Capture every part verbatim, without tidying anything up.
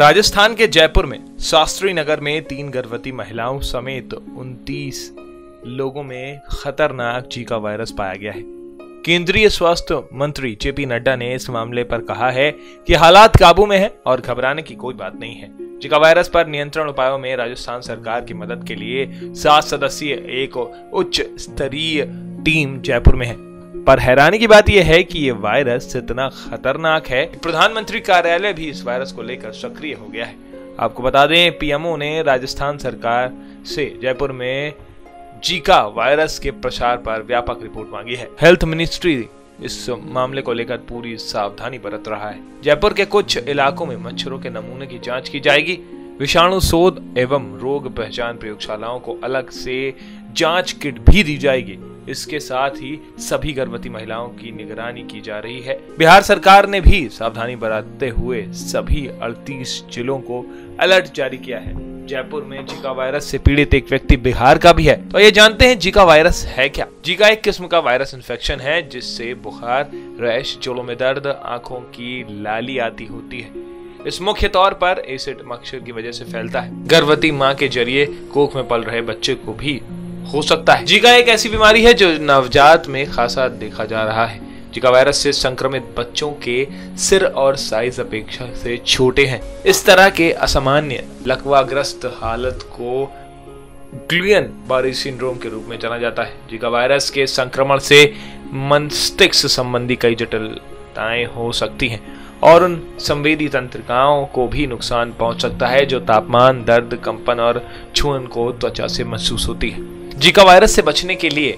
राजस्थान के जयपुर में शास्त्री नगर में तीन गर्भवती महिलाओं समेत उनतीस लोगों में खतरनाक जीका वायरस पाया गया है। केंद्रीय स्वास्थ्य मंत्री जेपी नड्डा ने इस मामले पर कहा है कि हालात काबू में हैं और घबराने की कोई बात नहीं है। जीका वायरस पर नियंत्रण उपायों में राजस्थान सरकार की मदद के लिए सात सदस्यीय एक उच्च स्तरीय टीम जयपुर में है, पर हैरानी की बात यह है कि ये वायरस इतना खतरनाक है प्रधानमंत्री कार्यालय भी इस वायरस को लेकर सक्रिय हो गया है। आपको बता दें, पीएमओ ने राजस्थान सरकार से जयपुर में जीका वायरस के प्रसार पर व्यापक रिपोर्ट मांगी है। हेल्थ मिनिस्ट्री इस मामले को लेकर पूरी सावधानी बरत रहा है। जयपुर के कुछ इलाकों में मच्छरों के नमूने की जाँच की जाएगी। विषाणु शोध एवं रोग पहचान प्रयोगशालाओं को अलग से जांच किट भी दी जाएगी। इसके साथ ही सभी गर्भवती महिलाओं की निगरानी की जा रही है। बिहार सरकार ने भी सावधानी बरतते हुए सभी अड़तीस जिलों को अलर्ट जारी किया है। जयपुर में जीका वायरस से पीड़ित एक व्यक्ति बिहार का भी है। तो ये जानते हैं जीका वायरस है क्या। जीका एक किस्म का वायरस इन्फेक्शन है जिससे बुखार, रैश, जोड़ों में दर्द, आंखों की लाली आती होती है। इस मुख्य तौर पर एसिड मच्छर की वजह से फैलता है। गर्भवती मां के जरिए कोख में पल रहे बच्चे को भी हो सकता है। जीका एक ऐसी बीमारी है जो नवजात में खासा देखा जा रहा है। जीका वायरस से संक्रमित बच्चों के सिर और साइज अपेक्षा से छोटे हैं। इस तरह के असामान्य लकवाग्रस्त हालत को ग्लियन बारी सिंड्रोम के रूप में जाना जाता है। जीका वायरस के संक्रमण से मस्तिष्क संबंधी कई जटिलताएं हो सकती है और उन संवेदी तंत्रिकाओं को भी नुकसान पहुंच सकता है जो तापमान, दर्द, कंपन और छून को त्वचा से महसूस होती है। जीका वायरस से बचने के लिए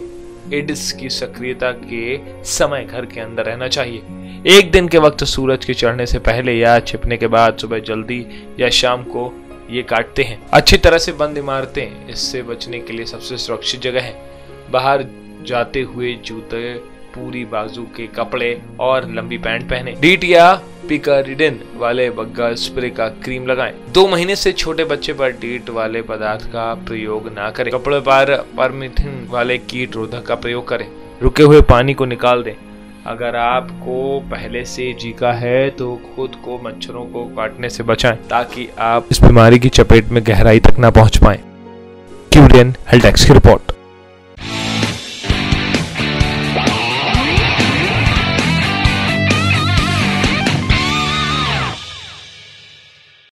एडिस की सक्रियता के समय घर के अंदर रहना चाहिए। एक दिन के वक्त सूरज के चढ़ने से पहले या छिपने के बाद, सुबह जल्दी या शाम को ये काटते हैं। अच्छी तरह से बंद इमारतें इससे बचने के लिए सबसे सुरक्षित जगह है। बाहर जाते हुए जूते, पूरी बाजू के कपड़े और लंबी पैंट पहने। डीटिया पिकारिडिन वाले बग्गा स्प्रे का क्रीम लगाएं। दो महीने से छोटे बच्चे पर डीट वाले पदार्थ का प्रयोग ना करें। कपड़े पर परमिटिन वाले कीट रोधक का प्रयोग करें। रुके हुए पानी को निकाल दें। अगर आपको पहले से जीका है तो खुद को मच्छरों को काटने से बचाएं ताकि आप इस बीमारी की चपेट में गहराई तक न पहुँच पाए। की रिपोर्ट।